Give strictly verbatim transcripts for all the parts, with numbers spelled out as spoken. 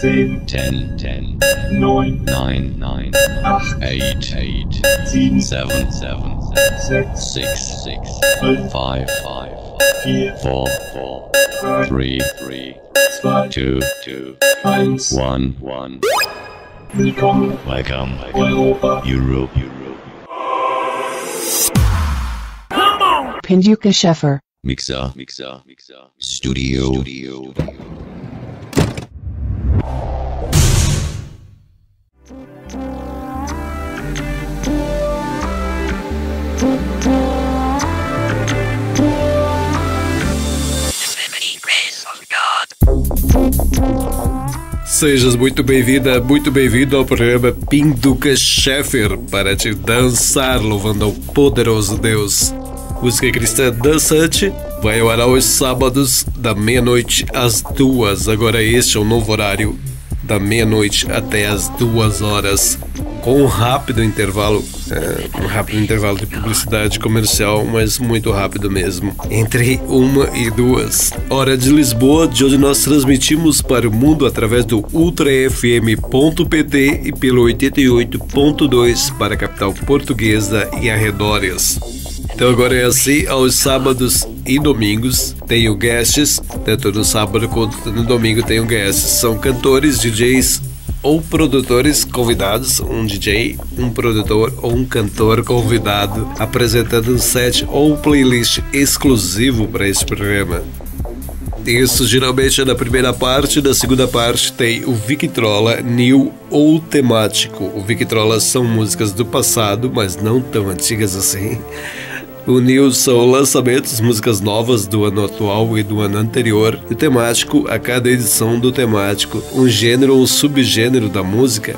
zehn, ten, ten, neun, neun, neun, acht, eight, eight, sieben, seven, seven, sechs, six, six, five, five, vier, four, four, three, three, zwei, two, two, eins, one, one. Willkommen, welcome, Europa, Europe, Europe. Come on! Pinduca Scheffer. Mixer, Mixer, Mixer, Studio, Studio. Sejas muito bem-vinda, muito bem-vindo ao programa Pinduca Scheffer para te dançar louvando ao poderoso Deus. Música cristã dançante vai ao ar aos sábados da meia-noite às duas. Agora este é o novo horário, da meia-noite até às duas horas, com um rápido intervalo, é, um rápido intervalo de publicidade comercial, mas muito rápido mesmo, entre uma e duas. Hora de Lisboa, de onde nós transmitimos para o mundo através do ultra F M ponto P T e pelo oitenta e oito ponto dois para a capital portuguesa e arredores. Então agora é assim, aos sábados e domingos tenho guests, tanto no sábado quanto no domingo tenho guests. São cantores, D Js ou produtores convidados, um D J, um produtor ou um cantor convidado, apresentando um set ou um playlist exclusivo para esse programa. Isso geralmente é na primeira parte, na segunda parte tem o Victrola, new ou temático. O Victrola são músicas do passado, mas não tão antigas assim. O new são lançamentos, músicas novas do ano atual e do ano anterior. E o temático, a cada edição do temático, um gênero ou um subgênero da música.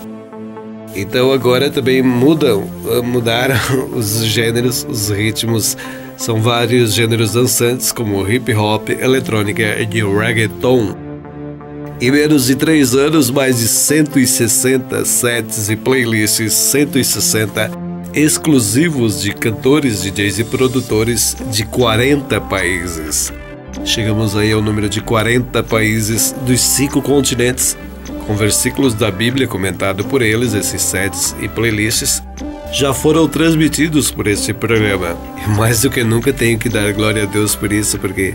Então agora também mudam, mudaram os gêneros, os ritmos. São vários gêneros dançantes como hip hop, eletrônica e reggaeton. Em menos de três anos, mais de cento e sessenta sets e playlists, cento e sessenta exclusivos de cantores, D Js e produtores de quarenta países. Chegamos aí ao número de quarenta países dos cinco continentes, com versículos da Bíblia comentado por eles. Esses sets e playlists já foram transmitidos por este programa. E mais do que nunca tenho que dar glória a Deus por isso, porque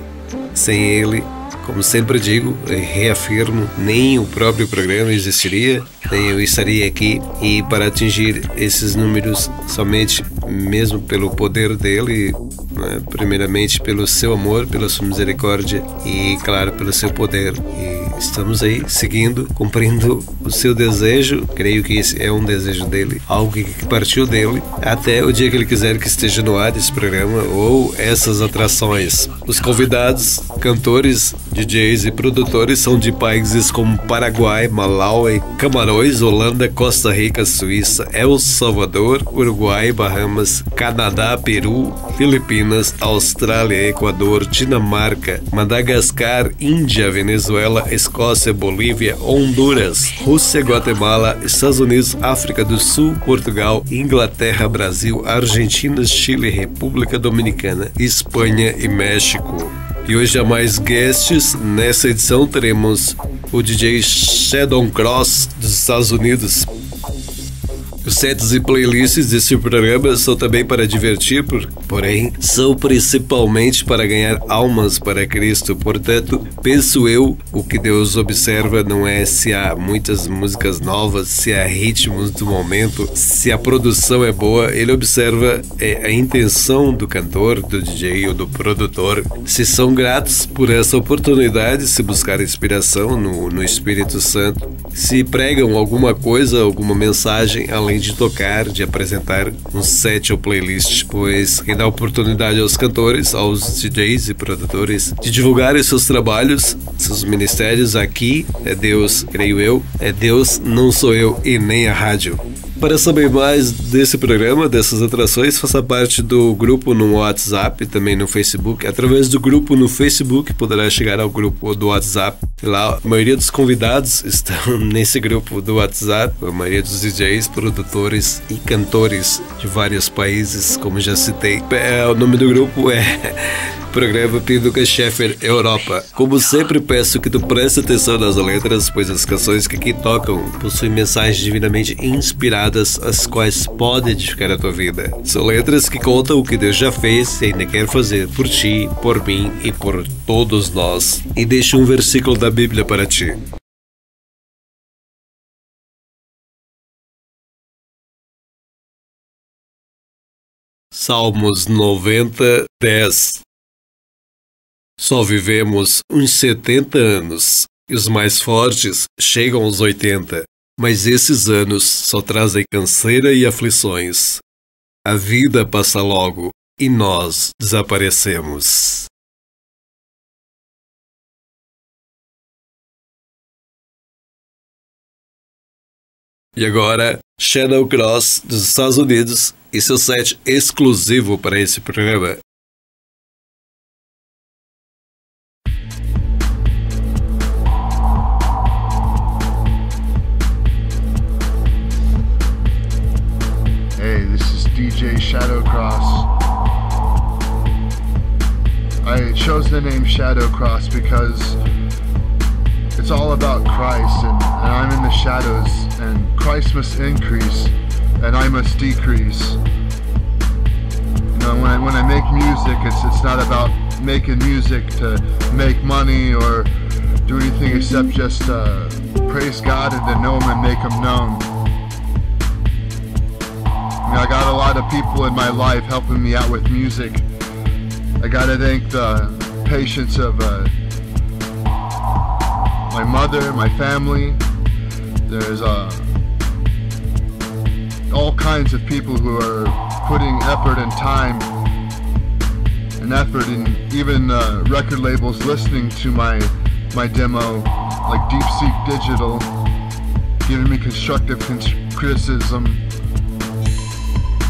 sem Ele, como sempre digo e reafirmo, nem o próprio programa existiria, nem eu estaria aqui. E para atingir esses números somente mesmo pelo poder dEle, né, primeiramente pelo seu amor, pela sua misericórdia e, claro, pelo seu poder. E estamos aí seguindo, cumprindo o seu desejo. Creio que esse é um desejo dele, algo que partiu dele, até o dia que ele quiser que esteja no ar esse programa ou essas atrações. Os convidados, cantores, D Js e produtores são de países como Paraguai, Malaui, Camarões, Holanda, Costa Rica, Suíça, El Salvador, Uruguai, Bahamas, Canadá, Peru, Filipinas, Austrália, Equador, Dinamarca, Madagascar, Índia, Venezuela, Escócia, Bolívia, Honduras, Rússia, Guatemala, Estados Unidos, África do Sul, Portugal, Inglaterra, Brasil, Argentina, Chile, República Dominicana, Espanha e México. E hoje há mais guests. Nessa edição teremos o D J Shadow Cross dos Estados Unidos. Os sets e playlists desse programa são também para divertir, porém são principalmente para ganhar almas para Cristo. Portanto, penso eu, o que Deus observa não é se há muitas músicas novas, se há ritmos do momento, se a produção é boa. Ele observa a intenção do cantor, do D J ou do produtor, se são gratos por essa oportunidade, se buscar inspiração no, no Espírito Santo, se pregam alguma coisa, alguma mensagem, além de tocar, de apresentar um set ou playlist, pois quem dá oportunidade aos cantores, aos D Js e produtores de divulgarem seus trabalhos, seus ministérios aqui é Deus, creio eu, é Deus, não sou eu e nem a rádio. Para saber mais desse programa, dessas atrações, faça parte do grupo no WhatsApp, também no Facebook. Através do grupo no Facebook, poderá chegar ao grupo do WhatsApp sei lá, a maioria dos convidados estão nesse grupo do WhatsApp, a maioria dos D Js, produtores e cantores de vários países, como já citei. O nome do grupo é Programa Pinduca Scheffer Europa. Como sempre, peço que tu preste atenção nas letras, pois as canções que aqui tocam possuem mensagens divinamente inspiradas, as quais podem edificar a tua vida. São letras que contam o que Deus já fez e ainda quer fazer por ti, por mim e por todos nós. E deixo um versículo da Bíblia para ti. Salmos noventa, dez. Só vivemos uns setenta anos, e os mais fortes chegam aos oitenta, mas esses anos só trazem canseira e aflições. A vida passa logo, e nós desaparecemos. E agora, Shadow Cross dos Estados Unidos e seu set exclusivo para esse programa. Hey, this is D J Shadow Cross. I chose the name Shadow Cross because it's all about Christ, and, and I'm in the shadows, and Christ must increase, and I must decrease. You know, when I, when I make music, it's, it's not about making music to make money or do anything except just uh, praise God and to know Him and make Him known. You know, I got a lot of people in my life helping me out with music. I gotta thank the patience of uh, my mother, my family. There's uh, all kinds of people who are putting effort and time and effort, and even uh, record labels listening to my my demo, like Deep Seek Digital, giving me constructive criticism.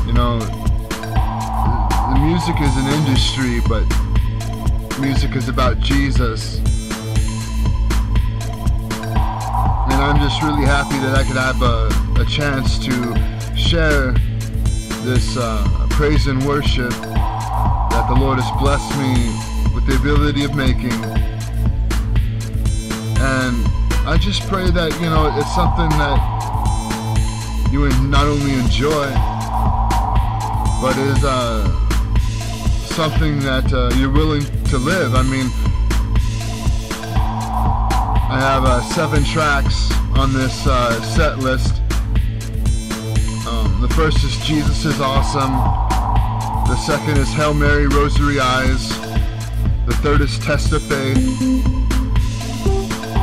You know, the music is an industry, but music is about Jesus. And I'm just really happy that I could have a, a chance to share this uh, praise and worship that the Lord has blessed me with the ability of making. And I just pray that, you know, it's something that you not only enjoy, but is uh, something that uh, you're willing to live. I mean, I have uh, seven tracks on this uh, set list. Um, the first is Jesus Is Awesome. The second is Hail Mary, Rosary Eyes. The third is Test Of Faith.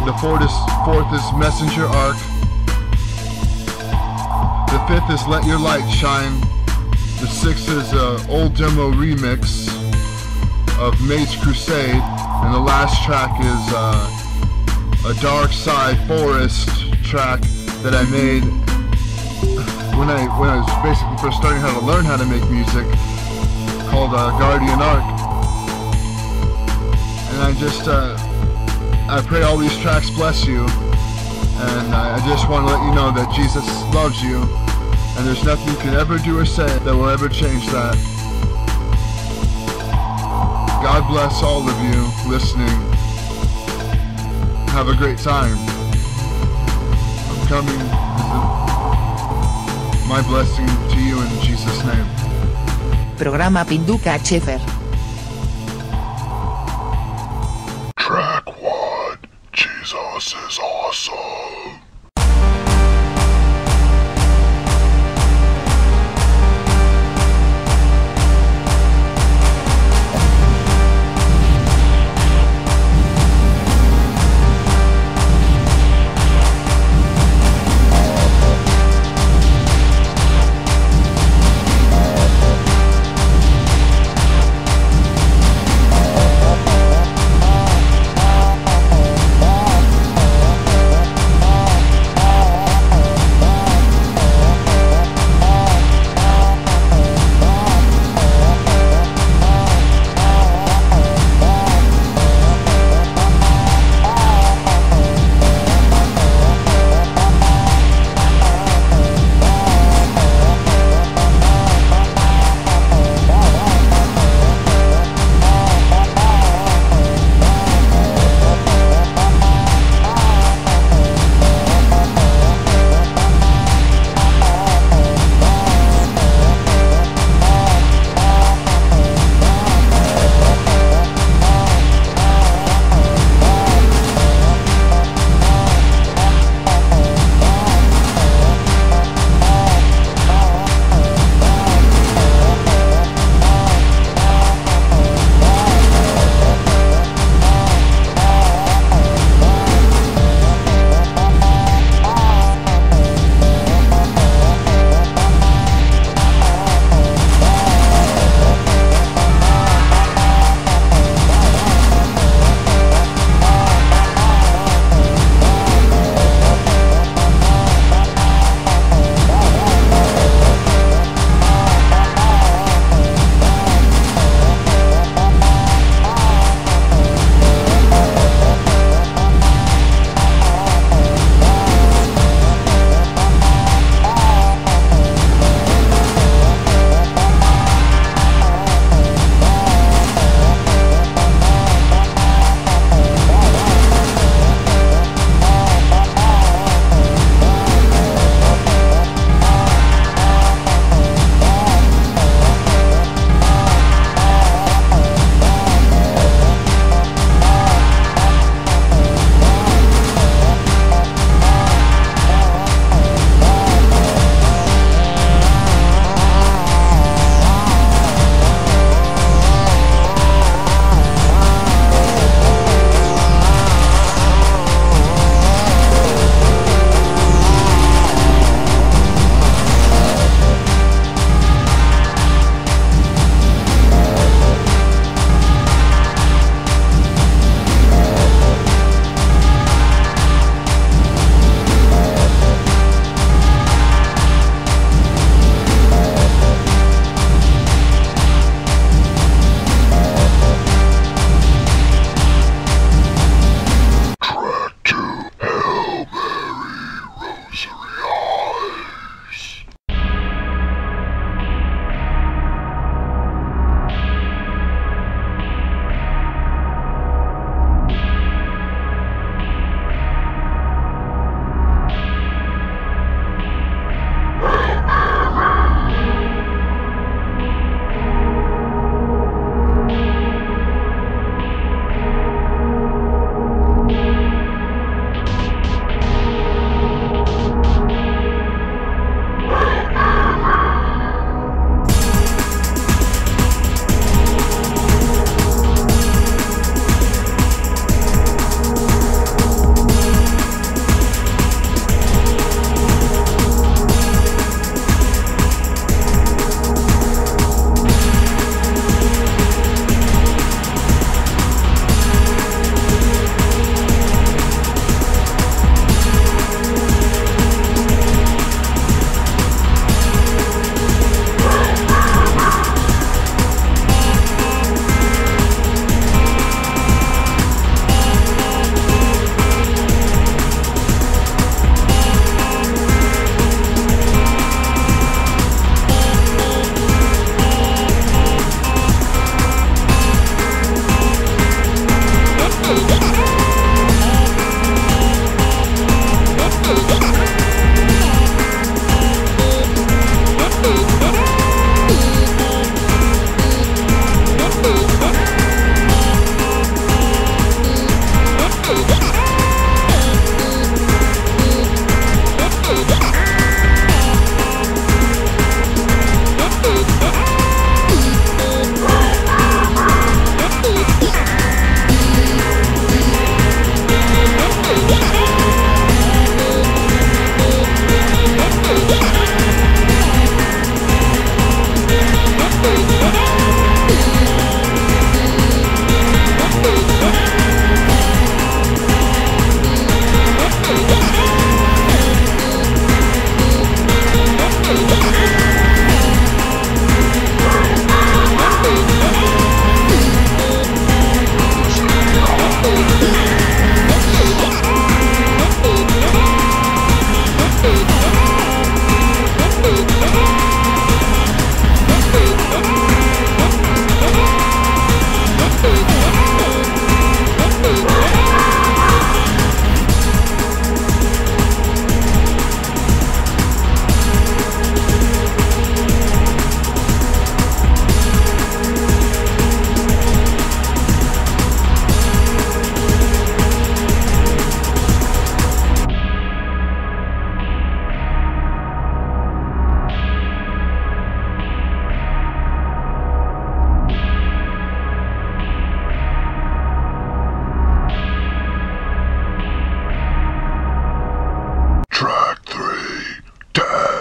The fourth is, fourth is Messenger Arc. The fifth is Let Your Light Shine. The sixth is an old demo remix of Maid's Crusade. And the last track is Uh, a dark side forest track that I made when I when I was basically first starting how to learn how to make music, called uh, Guardian A R C. And I just uh, I pray all these tracks bless you, and I, I just want to let you know that Jesus loves you, and there's nothing you can ever do or say that will ever change that. God bless all of you listening. Have a great time. I'm coming. My blessing to you in Jesus' name. Programa Pinduca Scheffer. Track one. Jesus Is Awesome.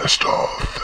Test Of Faith. Test Of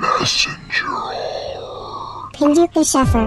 Messenger Arc. Pinduca Scheffer.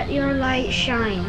Let Your Light Shine.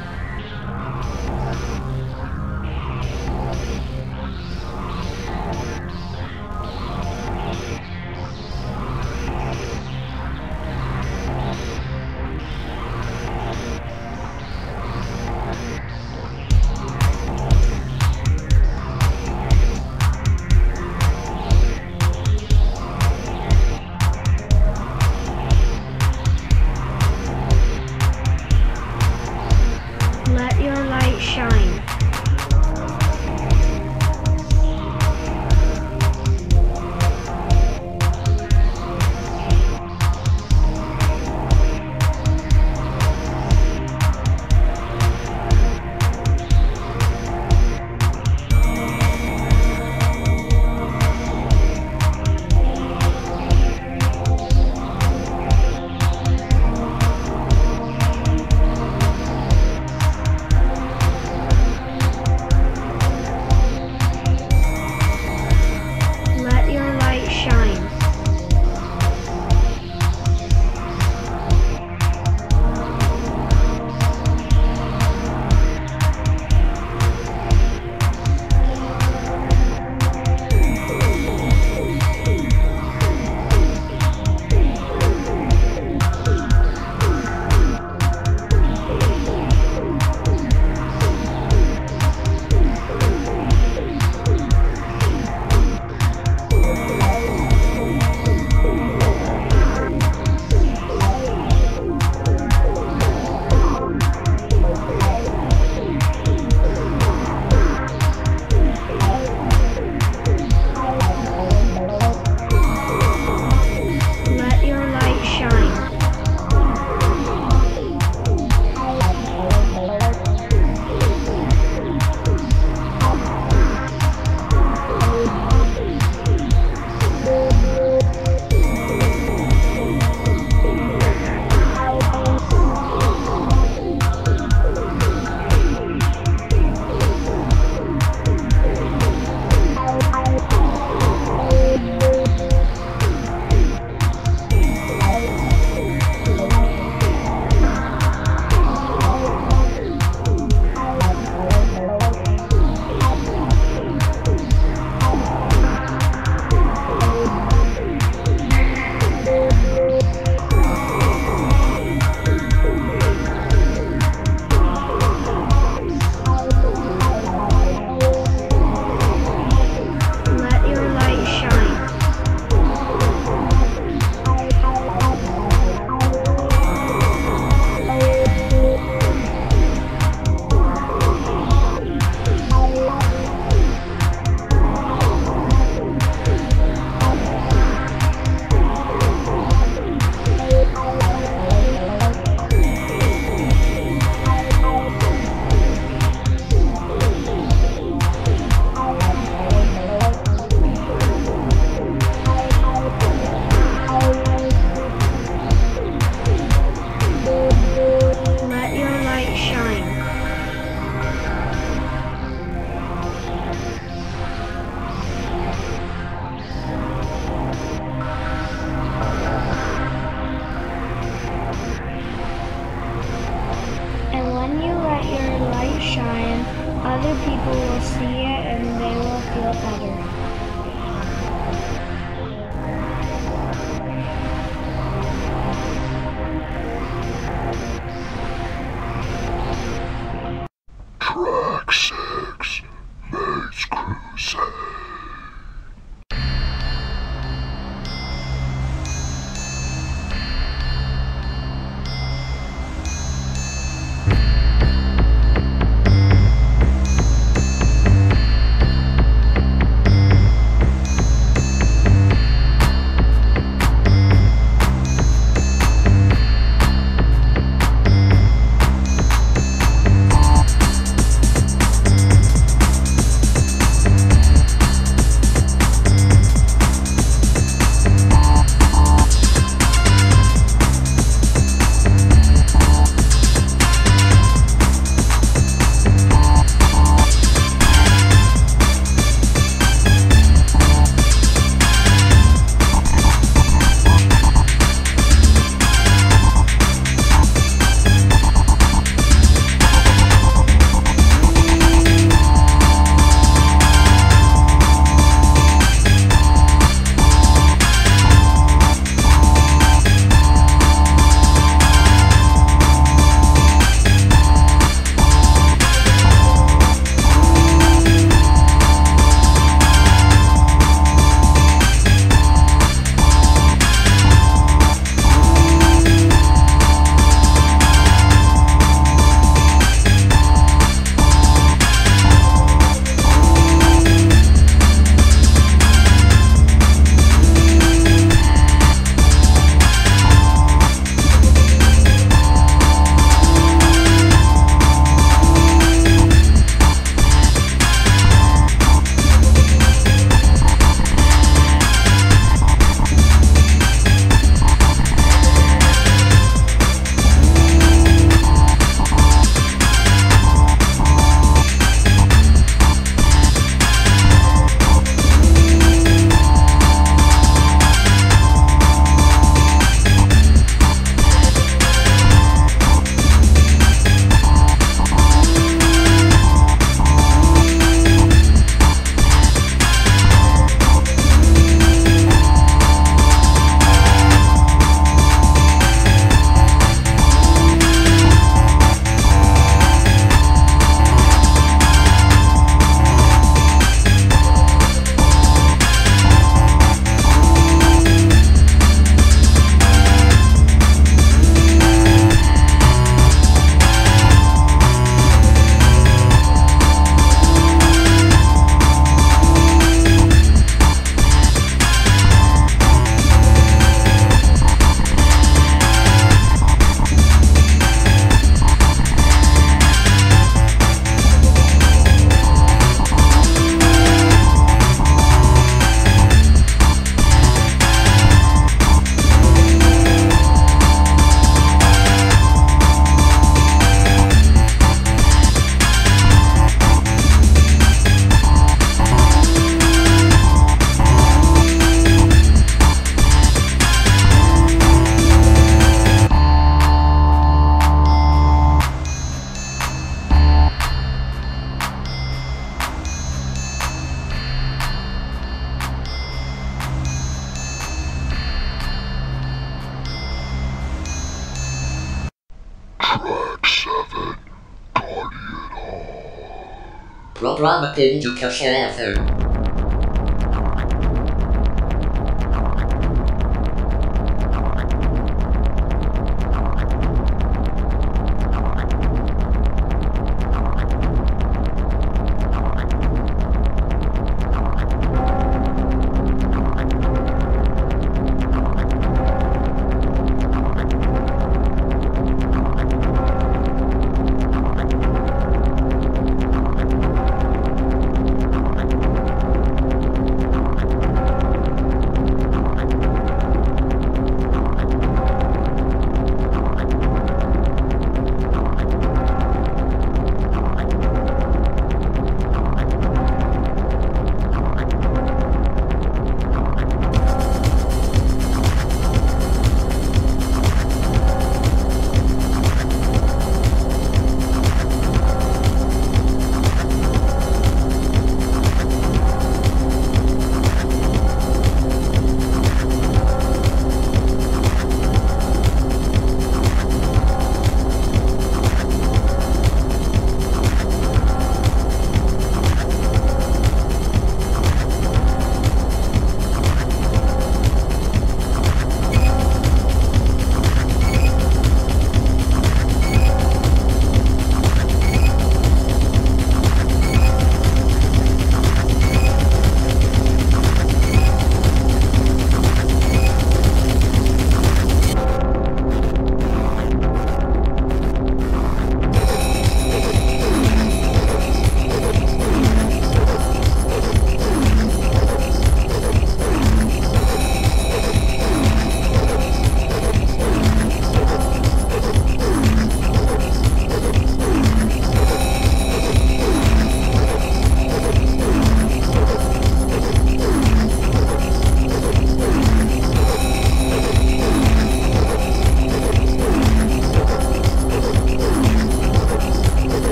Programa Pinduca Scheffer.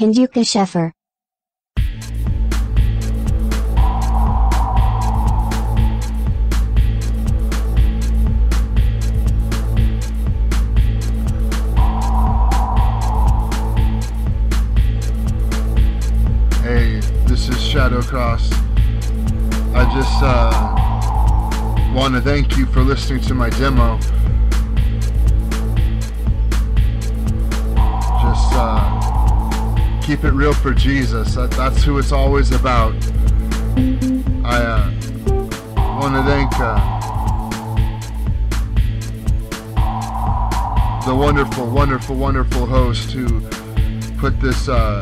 Pinduca Scheffer. Hey, this is Shadow Cross. I just uh, want to thank you for listening to my demo. Just uh, keep it real for Jesus. That, that's who it's always about. I uh, want to thank uh, the wonderful, wonderful, wonderful host who put this uh,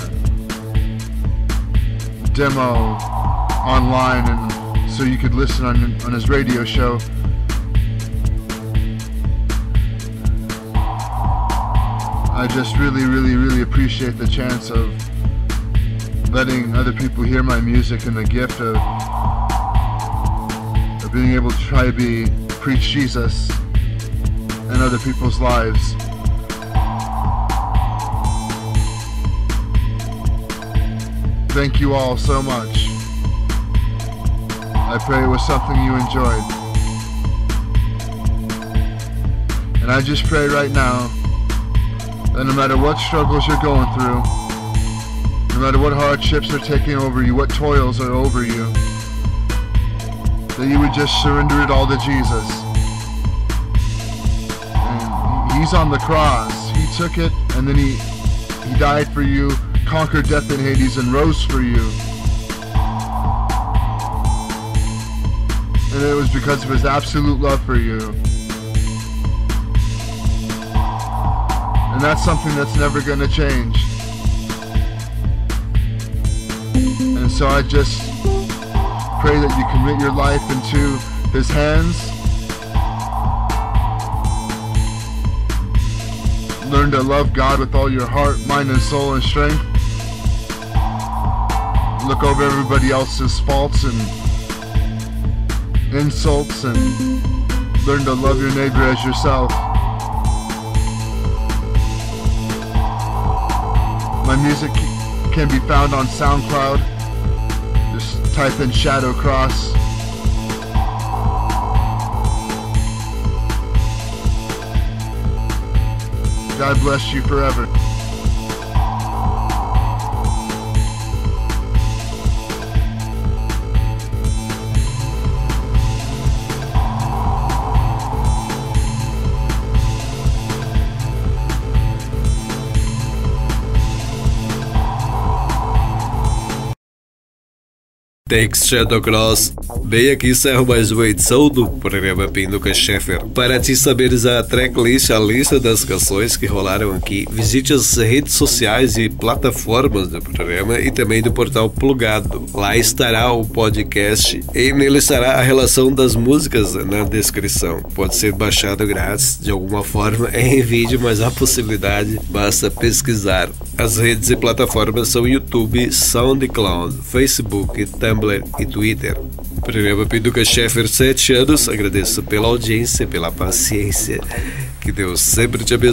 demo online and so you could listen on, on his radio show. I just really, really, really appreciate the chance of letting other people hear my music and the gift of, of being able to try to be, preach Jesus in other people's lives. Thank you all so much. I pray it was something you enjoyed. And I just pray right now, and no matter what struggles you're going through, no matter what hardships are taking over you, what toils are over you, that you would just surrender it all to Jesus. And he's on the cross. He took it, and then he, he died for you, conquered death and Hades, and rose for you. And it was because of his absolute love for you. And that's something that's never going to change. And so I just pray that you commit your life into his hands. Learn to love God with all your heart, mind, and soul and strength. Look over everybody else's faults and insults and learn to love your neighbor as yourself. My music can be found on SoundCloud. Just type in Shadow Cross. God bless you forever. Thanks, Shadow Cross. Bem, aqui encerro mais uma edição do programa Pinduca Scheffer. Para te saberes a tracklist, a lista das canções que rolaram aqui, visite as redes sociais e plataformas do programa e também do portal Plugado. Lá estará o podcast e nele estará a relação das músicas na descrição. Pode ser baixado grátis de alguma forma em vídeo, mas há possibilidade, basta pesquisar. As redes e plataformas são YouTube, SoundCloud, Facebook, Tumblr e Twitter. Programa Pinduca Scheffer, sete anos. Agradeço pela audiência, pela paciência. Que Deus sempre te abençoe.